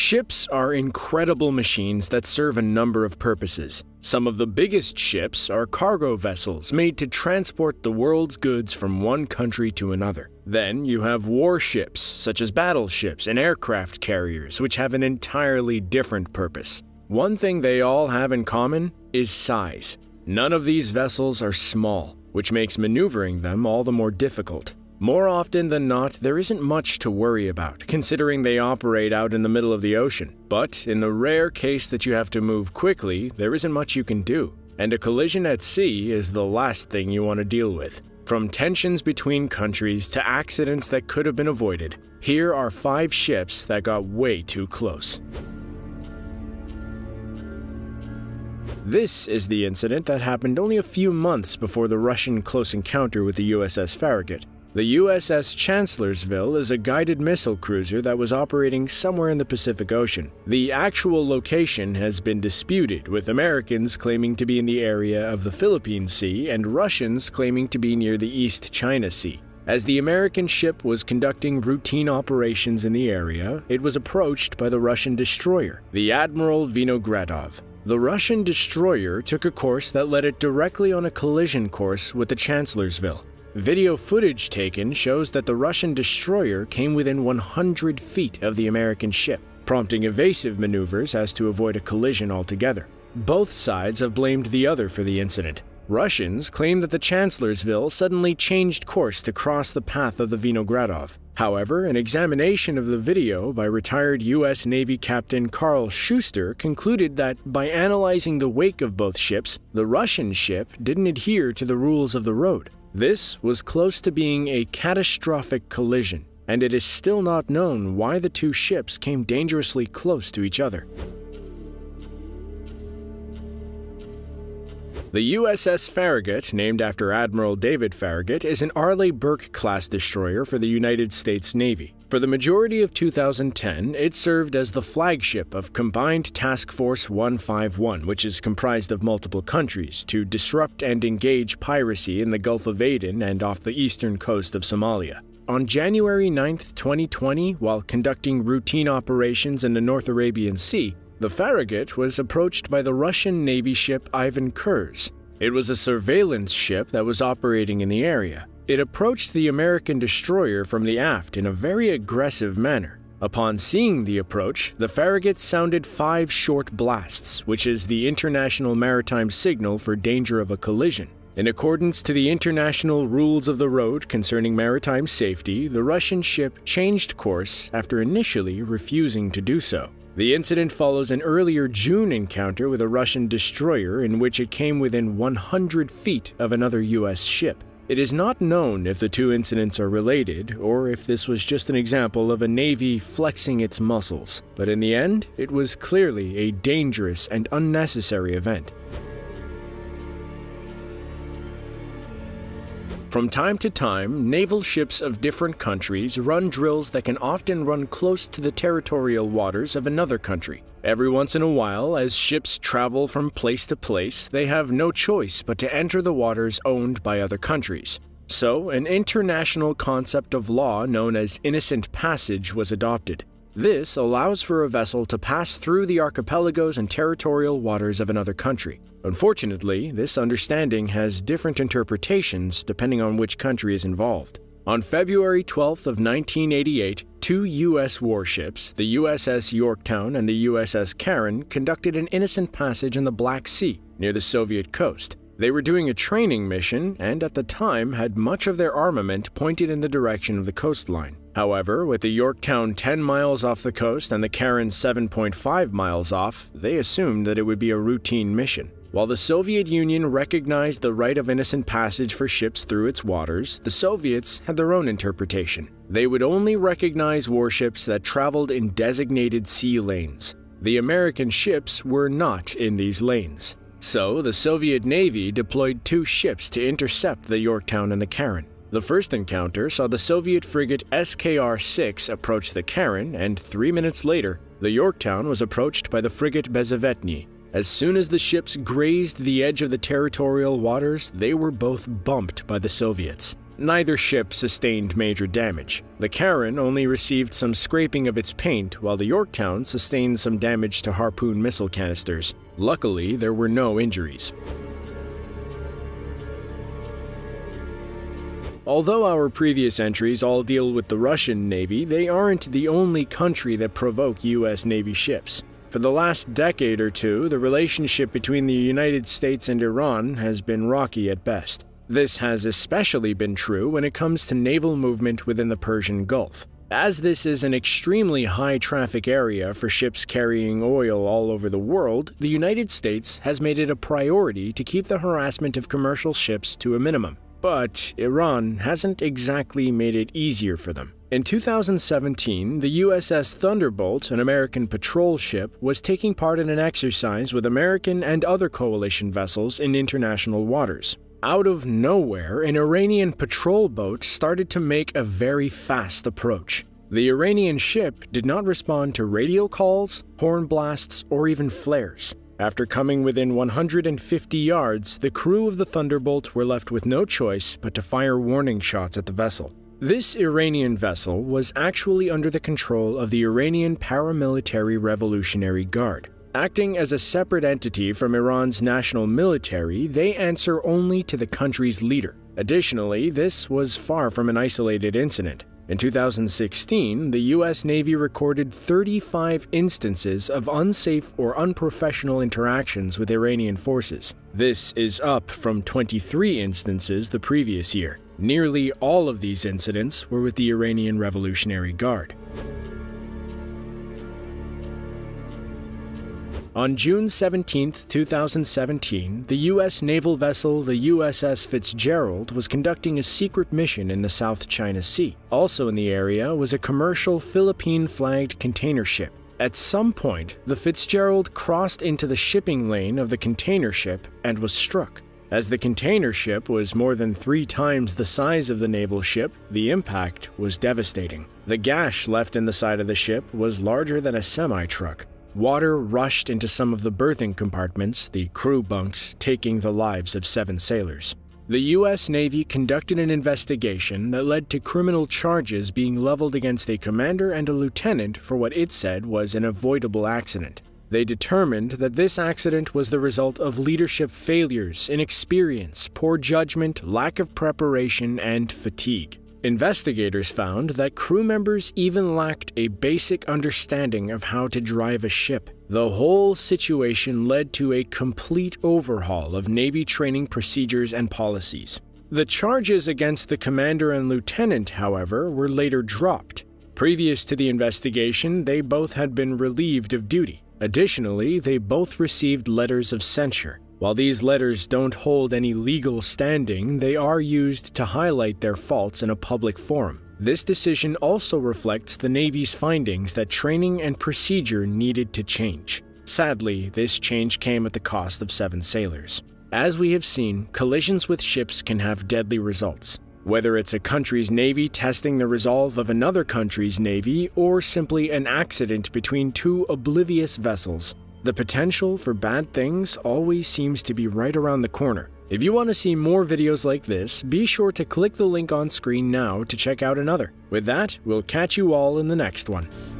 Ships are incredible machines that serve a number of purposes. Some of the biggest ships are cargo vessels made to transport the world's goods from one country to another. Then you have warships, such as battleships and aircraft carriers, which have an entirely different purpose. One thing they all have in common is size. None of these vessels are small, which makes maneuvering them all the more difficult. More often than not, there isn't much to worry about, considering they operate out in the middle of the ocean. But in the rare case that you have to move quickly, there isn't much you can do. And a collision at sea is the last thing you want to deal with. From tensions between countries to accidents that could have been avoided, here are 5 ships that got way too close. This is the incident that happened only a few months before the Russian close encounter with the USS Farragut. The USS Chancellorsville is a guided missile cruiser that was operating somewhere in the Pacific Ocean. The actual location has been disputed, with Americans claiming to be in the area of the Philippine Sea and Russians claiming to be near the East China Sea. As the American ship was conducting routine operations in the area, it was approached by the Russian destroyer, the Admiral Vinogradov. The Russian destroyer took a course that led it directly on a collision course with the Chancellorsville. Video footage taken shows that the Russian destroyer came within 100 feet of the American ship, prompting evasive maneuvers as to avoid a collision altogether. Both sides have blamed the other for the incident. Russians claim that the Chancellorsville suddenly changed course to cross the path of the Vinogradov. However, an examination of the video by retired U.S. Navy Captain Carl Schuster concluded that, by analyzing the wake of both ships, the Russian ship didn't adhere to the rules of the road. This was close to being a catastrophic collision, and it is still not known why the two ships came dangerously close to each other. The USS Farragut, named after Admiral David Farragut, is an Arleigh Burke-class destroyer for the United States Navy. For the majority of 2010, it served as the flagship of Combined Task Force 151, which is comprised of multiple countries, to disrupt and engage piracy in the Gulf of Aden and off the eastern coast of Somalia. On January 9, 2020, while conducting routine operations in the North Arabian Sea, the Farragut was approached by the Russian Navy ship Ivan Kurs. It was a surveillance ship that was operating in the area. It approached the American destroyer from the aft in a very aggressive manner. Upon seeing the approach, the Farragut sounded 5 short blasts, which is the international maritime signal for danger of a collision. In accordance to the international rules of the road concerning maritime safety, the Russian ship changed course after initially refusing to do so. The incident follows an earlier June encounter with a Russian destroyer in which it came within 100 feet of another U.S. ship. It is not known if the two incidents are related, or if this was just an example of a Navy flexing its muscles, but in the end, it was clearly a dangerous and unnecessary event. From time to time, naval ships of different countries run drills that can often run close to the territorial waters of another country. Every once in a while, as ships travel from place to place, they have no choice but to enter the waters owned by other countries. So, an international concept of law known as innocent passage was adopted. This allows for a vessel to pass through the archipelagos and territorial waters of another country. Unfortunately, this understanding has different interpretations depending on which country is involved. On February 12th of 1988, 2 U.S. warships, the USS Yorktown and the USS Caron, conducted an innocent passage in the Black Sea near the Soviet coast. They were doing a training mission and at the time had much of their armament pointed in the direction of the coastline. However, with the Yorktown 10 miles off the coast and the Caron 7.5 miles off, they assumed that it would be a routine mission. While the Soviet Union recognized the right of innocent passage for ships through its waters, the Soviets had their own interpretation. They would only recognize warships that traveled in designated sea lanes. The American ships were not in these lanes. So, the Soviet Navy deployed 2 ships to intercept the Yorktown and the Caron. The first encounter saw the Soviet frigate SKR-6 approach the Caron, and 3 minutes later, the Yorktown was approached by the frigate Bezavetny. As soon as the ships grazed the edge of the territorial waters, they were both bumped by the Soviets. Neither ship sustained major damage. The Caron only received some scraping of its paint, while the Yorktown sustained some damage to harpoon missile canisters. Luckily, there were no injuries. Although our previous entries all deal with the Russian Navy, they aren't the only country that provoke U.S. Navy ships. For the last decade or two, the relationship between the United States and Iran has been rocky at best. This has especially been true when it comes to naval movement within the Persian Gulf, as this is an extremely high-traffic area for ships carrying oil all over the world. The United States has made it a priority to keep the harassment of commercial ships to a minimum, but Iran hasn't exactly made it easier for them. In 2017, the USS Thunderbolt, an American patrol ship, was taking part in an exercise with American and other coalition vessels in international waters. Out of nowhere, an Iranian patrol boat started to make a very fast approach. The Iranian ship did not respond to radio calls, horn blasts, or even flares. After coming within 150 yards, the crew of the Thunderbolt were left with no choice but to fire warning shots at the vessel. This Iranian vessel was actually under the control of the Iranian Paramilitary Revolutionary Guard. Acting as a separate entity from Iran's national military, they answer only to the country's leader. Additionally, this was far from an isolated incident. In 2016, the U.S. Navy recorded 35 instances of unsafe or unprofessional interactions with Iranian forces. This is up from 23 instances the previous year. Nearly all of these incidents were with the Iranian Revolutionary Guard. On June 17, 2017, the U.S. naval vessel, the USS Fitzgerald, was conducting a secret mission in the South China Sea. Also in the area was a commercial Philippine-flagged container ship. At some point, the Fitzgerald crossed into the shipping lane of the container ship and was struck. As the container ship was more than 3 times the size of the naval ship, the impact was devastating. The gash left in the side of the ship was larger than a semi-truck. Water rushed into some of the berthing compartments, the crew bunks, taking the lives of 7 sailors. The U.S. Navy conducted an investigation that led to criminal charges being leveled against a commander and a lieutenant for what it said was an avoidable accident. They determined that this accident was the result of leadership failures, inexperience, poor judgment, lack of preparation, and fatigue. Investigators found that crew members even lacked a basic understanding of how to drive a ship. The whole situation led to a complete overhaul of Navy training procedures and policies. The charges against the commander and lieutenant, however, were later dropped. Previous to the investigation, they both had been relieved of duty. Additionally, they both received letters of censure. While these letters don't hold any legal standing, they are used to highlight their faults in a public forum. This decision also reflects the Navy's findings that training and procedure needed to change. Sadly, this change came at the cost of 7 sailors. As we have seen, collisions with ships can have deadly results. Whether it's a country's navy testing the resolve of another country's navy, or simply an accident between 2 oblivious vessels, the potential for bad things always seems to be right around the corner. If you want to see more videos like this, be sure to click the link on screen now to check out another. With that, we'll catch you all in the next one.